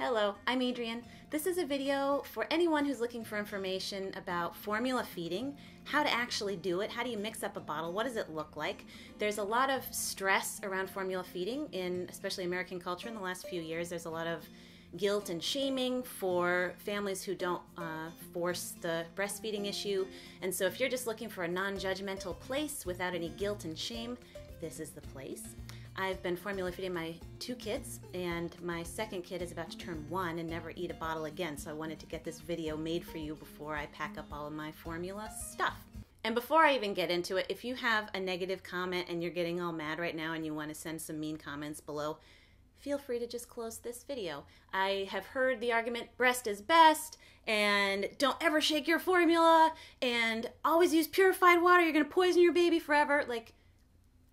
Hello, I'm Adrienne. This is a video for anyone who's looking for information about formula feeding, how to actually do it, how do you mix up a bottle, what does it look like. There's a lot of stress around formula feeding in especially American culture in the last few years. There's a lot of guilt and shaming for families who don't force the breastfeeding issue. And so if you're just looking for a non-judgmental place without any guilt and shame, this is the place. I've been formula feeding my two kids, and my second kid is about to turn one and never eat a bottle again, so I wanted to get this video made for you before I pack up all of my formula stuff. And before I even get into it, if you have a negative comment and you're getting all mad right now and you want to send some mean comments below, feel free to just close this video. I have heard the argument, breast is best, and don't ever shake your formula, and always use purified water, you're going to poison your baby forever. Like,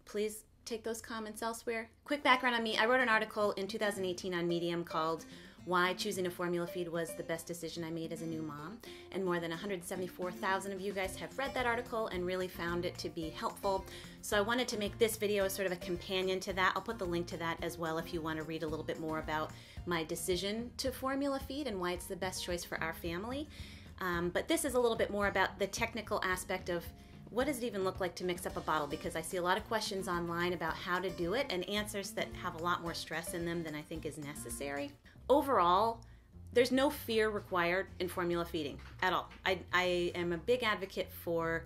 please take those comments elsewhere. Quick background on me. I wrote an article in 2018 on Medium called Why Choosing a Formula Feed Was the Best Decision I Made as a New Mom. And more than 174,000 of you guys have read that article and really found it to be helpful. So I wanted to make this video as sort of a companion to that. I'll put the link to that as well if you want to read a little bit more about my decision to formula feed and why it's the best choice for our family. But this is a little bit more about the technical aspect of what does it even look like to mix up a bottle, because I see a lot of questions online about how to do it and answers that have a lot more stress in them than I think is necessary. Overall, there's no fear required in formula feeding at all. I am a big advocate for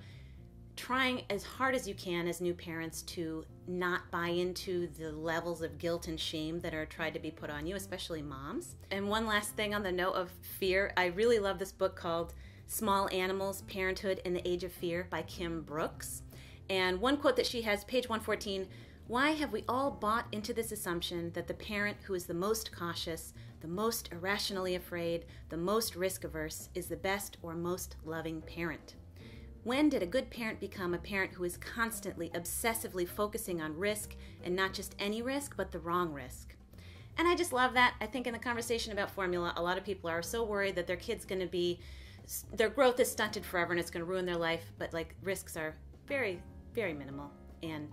trying as hard as you can as new parents to not buy into the levels of guilt and shame that are tried to be put on you, especially moms. And one last thing on the note of fear, I really love this book called Small Animals, Parenthood in the Age of Fear by Kim Brooks. And one quote that she has, page 114, "Why have we all bought into this assumption that the parent who is the most cautious, the most irrationally afraid, the most risk-averse is the best or most loving parent? When did a good parent become a parent who is constantly, obsessively focusing on risk, and not just any risk, but the wrong risk?" And I just love that. I think in the conversation about formula, a lot of people are so worried that their kid's going to be, their growth is stunted forever and it's going to ruin their life, but like, risks are very, very minimal and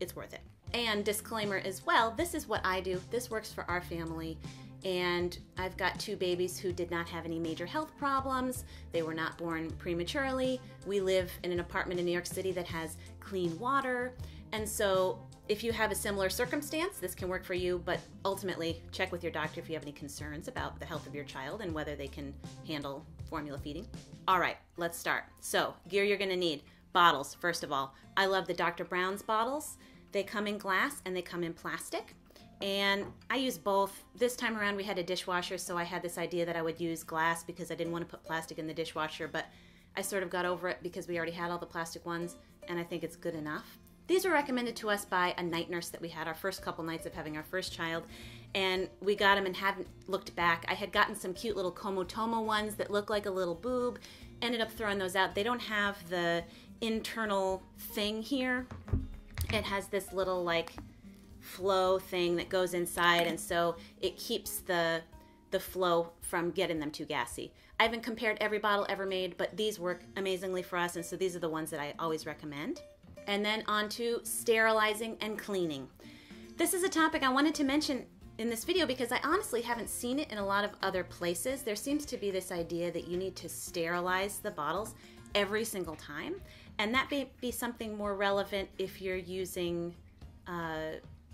it's worth it. And disclaimer as well, this is what I do. This works for our family. And I've got two babies who did not have any major health problems. They were not born prematurely. We live in an apartment in New York City that has clean water. And so if you have a similar circumstance, this can work for you, but ultimately check with your doctor if you have any concerns about the health of your child and whether they can handle formula feeding. All right, let's start. So gear you're gonna need. Bottles, first of all. I love the Dr. Brown's bottles. They come in glass and they come in plastic. And I use both. This time around we had a dishwasher, so I had this idea that I would use glass because I didn't want to put plastic in the dishwasher, but I sort of got over it because we already had all the plastic ones and I think it's good enough. These were recommended to us by a night nurse that we had our first couple nights of having our first child, and we got them and haven't looked back. I had gotten some cute little Komotomo ones that look like a little boob, ended up throwing those out. They don't have the internal thing here. It has this little like flow thing that goes inside, and so it keeps the flow from getting them too gassy. I haven't compared every bottle ever made, but these work amazingly for us, and so these are the ones that I always recommend. And then on to sterilizing and cleaning. This is a topic I wanted to mention in this video because I honestly haven't seen it in a lot of other places. There seems to be this idea that you need to sterilize the bottles every single time, and that may be something more relevant if you're using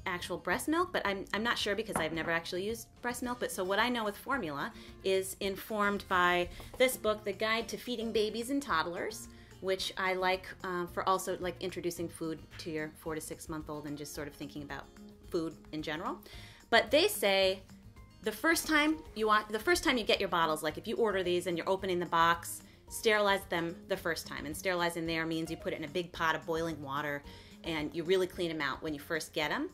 actual breast milk, but I'm not sure because I've never actually used breast milk. But so what I know with formula is informed by this book, The Guide to Feeding Babies and Toddlers, which I like for also like introducing food to your 4- to 6-month old and just sort of thinking about food in general. But they say the first time you get your bottles, like if you order these and you're opening the box, sterilize them the first time. And sterilizing there means you put it in a big pot of boiling water and you really clean them out when you first get them.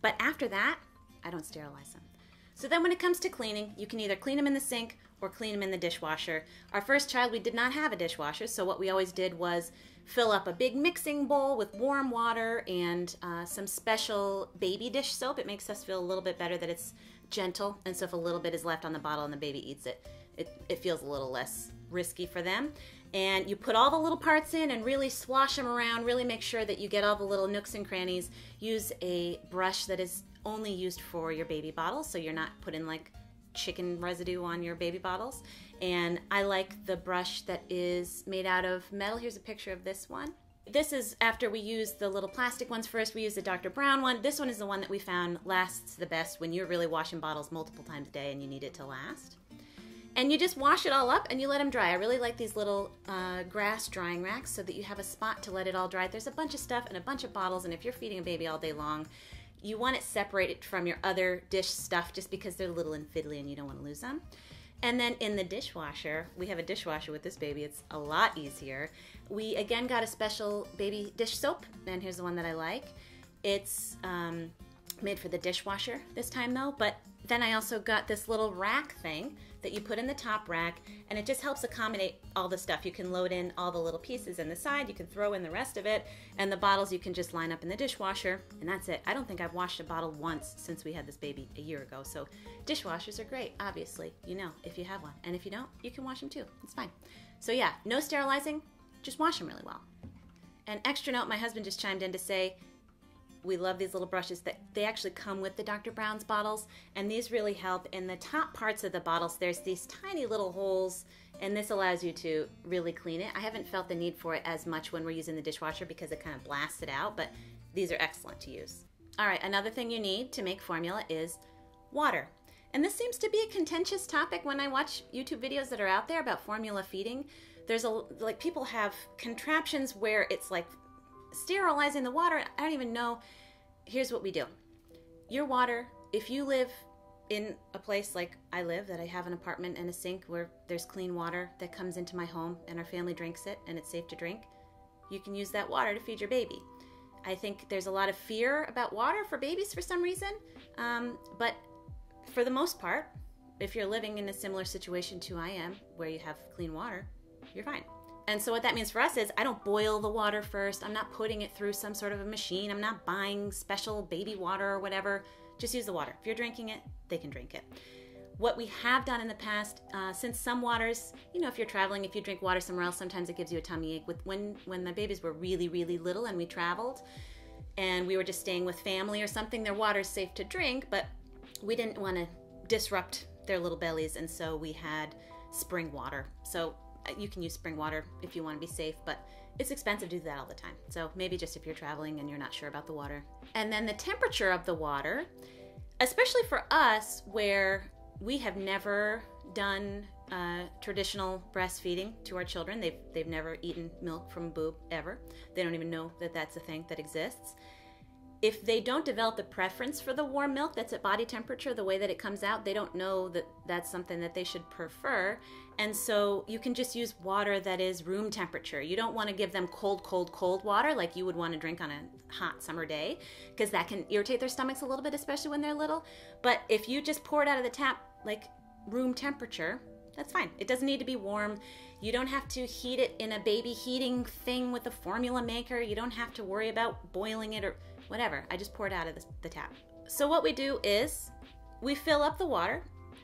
But after that, I don't sterilize them. So then when it comes to cleaning, you can either clean them in the sink or clean them in the dishwasher. Our first child, we did not have a dishwasher, so what we always did was fill up a big mixing bowl with warm water and some special baby dish soap. It makes us feel a little bit better that it's gentle, and so if a little bit is left on the bottle and the baby eats it, it feels a little less risky for them. And you put all the little parts in and really swash them around, really make sure that you get all the little nooks and crannies. Use a brush that is only used for your baby bottles, so you're not putting like chicken residue on your baby bottles. And I like the brush that is made out of metal. Here's a picture of this one. This is after we used the little plastic ones first. We used the Dr. Brown one. This one is the one that we found lasts the best when you're really washing bottles multiple times a day and you need it to last. And you just wash it all up and you let them dry. I really like these little grass drying racks so that you have a spot to let it all dry. There's a bunch of stuff and a bunch of bottles, and if you're feeding a baby all day long, you want it separated from your other dish stuff just because they're little and fiddly and you don't want to lose them. And then in the dishwasher, we have a dishwasher with this baby. It's a lot easier. We again got a special baby dish soap, and here's the one that I like. It's made for the dishwasher this time though, but then I also got this little rack thing that you put in the top rack, and it just helps accommodate all the stuff. You can load in all the little pieces in the side, you can throw in the rest of it, and the bottles you can just line up in the dishwasher, and that's it. I don't think I've washed a bottle once since we had this baby a year ago, so dishwashers are great, obviously, you know, if you have one. And if you don't, you can wash them too, it's fine. So yeah, no sterilizing, just wash them really well. And extra note, my husband just chimed in to say, we love these little brushes that they actually come with the Dr. Brown's bottles, and these really help. In the top parts of the bottles, there's these tiny little holes, and this allows you to really clean it. I haven't felt the need for it as much when we're using the dishwasher because it kind of blasts it out, but these are excellent to use. All right, another thing you need to make formula is water. And this seems to be a contentious topic when I watch YouTube videos that are out there about formula feeding. There's like people have contraptions where it's like sterilizing the water. I don't even know. Here's what we do. Your water, if you live in a place like I live, that I have an apartment and a sink where there's clean water that comes into my home and our family drinks it and it's safe to drink, you can use that water to feed your baby. I think there's a lot of fear about water for babies for some reason, but for the most part, if you're living in a similar situation to I am, where you have clean water, you're fine. And so what that means for us is I don't boil the water first. I'm not putting it through some sort of a machine. I'm not buying special baby water or whatever. Just use the water. If you're drinking it, they can drink it. What we have done in the past, since some waters, you know, if you're traveling, if you drink water somewhere else, sometimes it gives you a tummy ache. When the babies were really, really little and we traveled and we were just staying with family or something, their water's safe to drink, but we didn't want to disrupt their little bellies, and so we had spring water. So you can use spring water if you want to be safe, but it's expensive to do that all the time. So maybe just if you're traveling and you're not sure about the water. And then the temperature of the water, especially for us where we have never done traditional breastfeeding to our children. They've never eaten milk from a boob ever. They don't even know that that's a thing that exists. If they don't develop the preference for the warm milk that's at body temperature, the way that it comes out, they don't know that that's something that they should prefer. And so you can just use water that is room temperature. You don't want to give them cold, cold, cold water like you would want to drink on a hot summer day, because that can irritate their stomachs a little bit, especially when they're little. But if you just pour it out of the tap like room temperature, that's fine. It doesn't need to be warm. You don't have to heat it in a baby heating thing with a formula maker. You don't have to worry about boiling it or whatever. I just pour it out of the tap. So what we do is we fill up the water.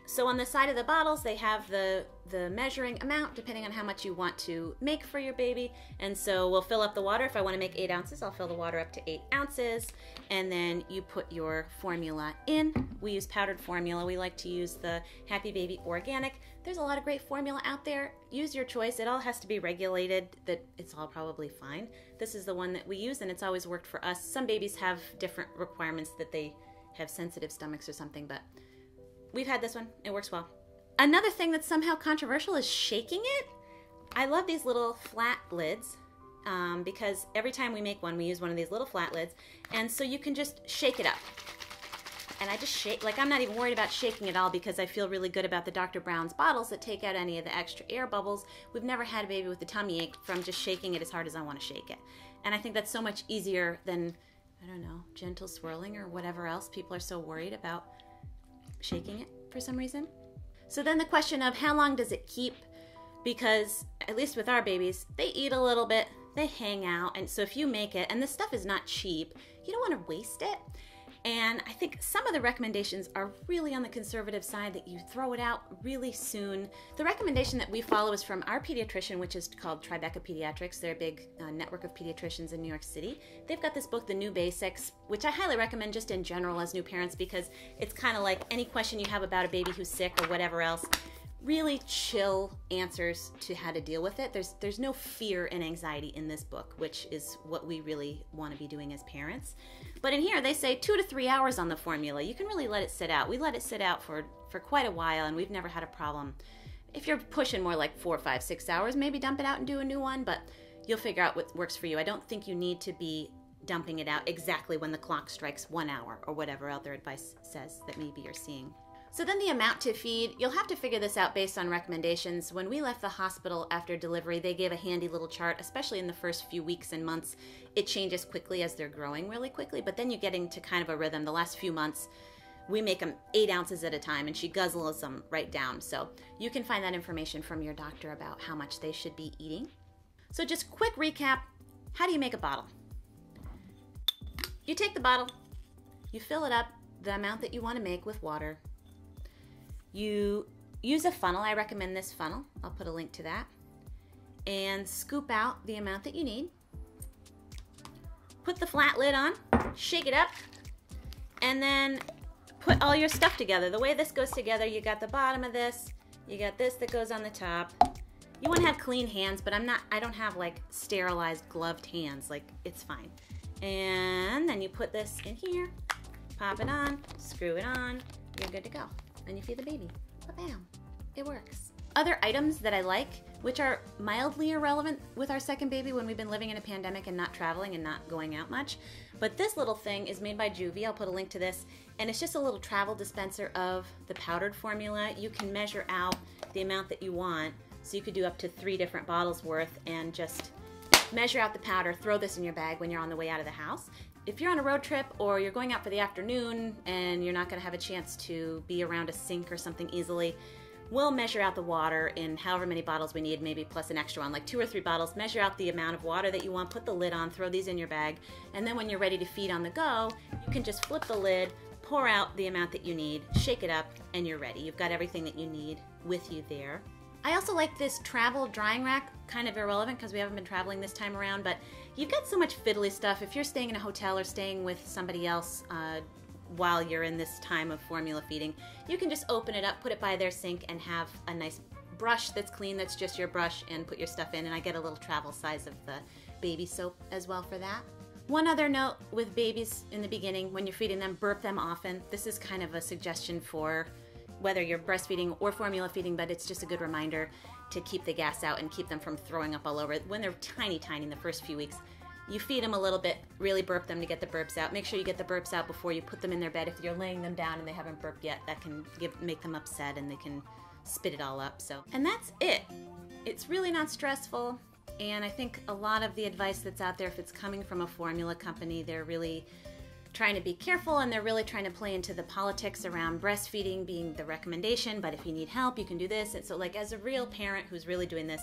So on the side of the bottles, they have the measuring amount depending on how much you want to make for your baby. And so we'll fill up the water. If I want to make 8 ounces, I'll fill the water up to 8 ounces. And then you put your formula in. We use powdered formula. We like to use the Happy Baby Organic. There's a lot of great formula out there. Use your choice. It all has to be regulated. That it's all probably fine. This is the one that we use, and it's always worked for us. Some babies have different requirements, that they have sensitive stomachs or something, but we've had this one. It works well. Another thing that's somehow controversial is shaking it. I love these little flat lids because every time we make one, we use one of these little flat lids. And so you can just shake it up. And I just shake, like I'm not even worried about shaking at all because I feel really good about the Dr. Brown's bottles that take out any of the extra air bubbles. We've never had a baby with a tummy ache from just shaking it as hard as I want to shake it. And I think that's so much easier than, I don't know, gentle swirling or whatever else people are so worried about. Shaking it for some reason. So then the question of how long does it keep, because at least with our babies, they eat a little bit, they hang out, and so if you make it, and this stuff is not cheap, you don't want to waste it. And I think some of the recommendations are really on the conservative side, that you throw it out really soon. The recommendation that we follow is from our pediatrician, which is called Tribeca Pediatrics. They're a big network of pediatricians in New York City. They've got this book, The New Basics, which I highly recommend just in general as new parents, because it's kind of like any question you have about a baby who's sick or whatever else, really chill answers to how to deal with it. There's no fear and anxiety in this book, which is what we really want to be doing as parents. But in here, they say 2 to 3 hours on the formula. You can really let it sit out. We let it sit out for quite a while, and we've never had a problem. If you're pushing more like 4, 5, 6 hours, maybe dump it out and do a new one, but you'll figure out what works for you. I don't think you need to be dumping it out exactly when the clock strikes 1 hour or whatever other advice says that maybe you're seeing. So then the amount to feed, you'll have to figure this out based on recommendations. When we left the hospital after delivery, they gave a handy little chart, especially in the first few weeks and months. It changes quickly as they're growing really quickly, but then you get into kind of a rhythm. The last few months, we make them 8 ounces at a time, and she guzzles them right down. So you can find that information from your doctor about how much they should be eating. So just quick recap, how do you make a bottle? You take the bottle, you fill it up the amount that you want to make with water. You use a funnel. I recommend this funnel. I'll put a link to that. And scoop out the amount that you need. Put the flat lid on, shake it up, and then put all your stuff together. The way this goes together, you got the bottom of this, you got this that goes on the top. You want to have clean hands, but I don't have like sterilized gloved hands. Like, it's fine. And then you put this in here, pop it on, screw it on, you're good to go. And you feed the baby. Bam! It works. Other items that I like, which are mildly irrelevant with our second baby when we've been living in a pandemic and not traveling and not going out much, but this little thing is made by Joovy. I'll put a link to this, and it's just a little travel dispenser of the powdered formula. You can measure out the amount that you want, so you could do up to 3 different bottles worth and just measure out the powder, throw this in your bag when you're on the way out of the house. If you're on a road trip or you're going out for the afternoon and you're not going to have a chance to be around a sink or something easily, we'll measure out the water in however many bottles we need, maybe plus an extra one, like 2 or 3 bottles. Measure out the amount of water that you want, put the lid on, throw these in your bag, and then when you're ready to feed on the go, you can just flip the lid, pour out the amount that you need, shake it up, and you're ready. You've got everything that you need with you there. I also like this travel drying rack, kind of irrelevant because we haven't been traveling this time around, but you've got so much fiddly stuff. If you're staying in a hotel or staying with somebody else while you're in this time of formula feeding, you can just open it up, put it by their sink, and have a nice brush that's clean, that's just your brush, and put your stuff in. And I get a little travel size of the baby soap as well for that. One other note with babies in the beginning, when you're feeding them, burp them often. This is kind of a suggestion for whether you're breastfeeding or formula feeding, but it's just a good reminder to keep the gas out and keep them from throwing up all over. When they're tiny, tiny in the first few weeks, you feed them a little bit, really burp them to get the burps out. Make sure you get the burps out before you put them in their bed. If you're laying them down and they haven't burped yet, that can make them upset and they can spit it all up. So, and that's it. It's really not stressful, and I think a lot of the advice that's out there, if it's coming from a formula company, they're really trying to be careful, and they're really trying to play into the politics around breastfeeding being the recommendation, but if you need help, you can do this. And so, like, as a real parent who's really doing this,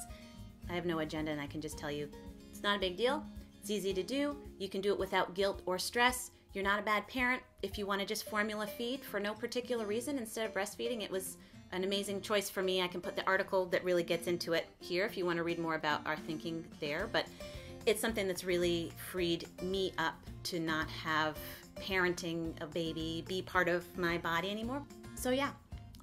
I have no agenda, and I can just tell you it's not a big deal. It's easy to do. You can do it without guilt or stress. You're not a bad parent. If you want to just formula feed for no particular reason instead of breastfeeding, it was an amazing choice for me. I can put the article that really gets into it here if you want to read more about our thinking there, but it's something that's really freed me up to not have parenting a baby be part of my body anymore. So yeah,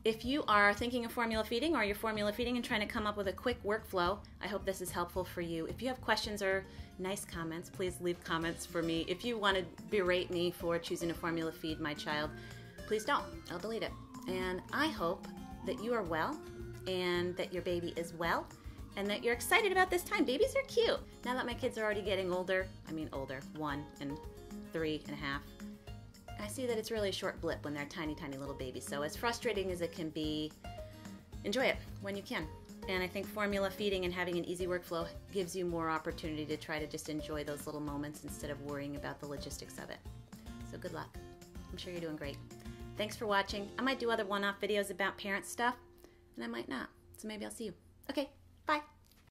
if you are thinking of formula feeding, or you're formula feeding and trying to come up with a quick workflow, I hope this is helpful for you. If you have questions or nice comments, please leave comments for me. If you want to berate me for choosing to formula feed my child, please don't. I'll delete it. And I hope that you are well, and that your baby is well, and that you're excited about this time. Babies are cute. Now that my kids are already getting older, I mean older, 1 and 3 and a half, I see that it's really a short blip when they're tiny, tiny little babies. So as frustrating as it can be, enjoy it when you can. And I think formula feeding and having an easy workflow gives you more opportunity to try to just enjoy those little moments instead of worrying about the logistics of it. So good luck. I'm sure you're doing great. Thanks for watching. I might do other one-off videos about parent stuff, and I might not. So maybe I'll see you. Okay.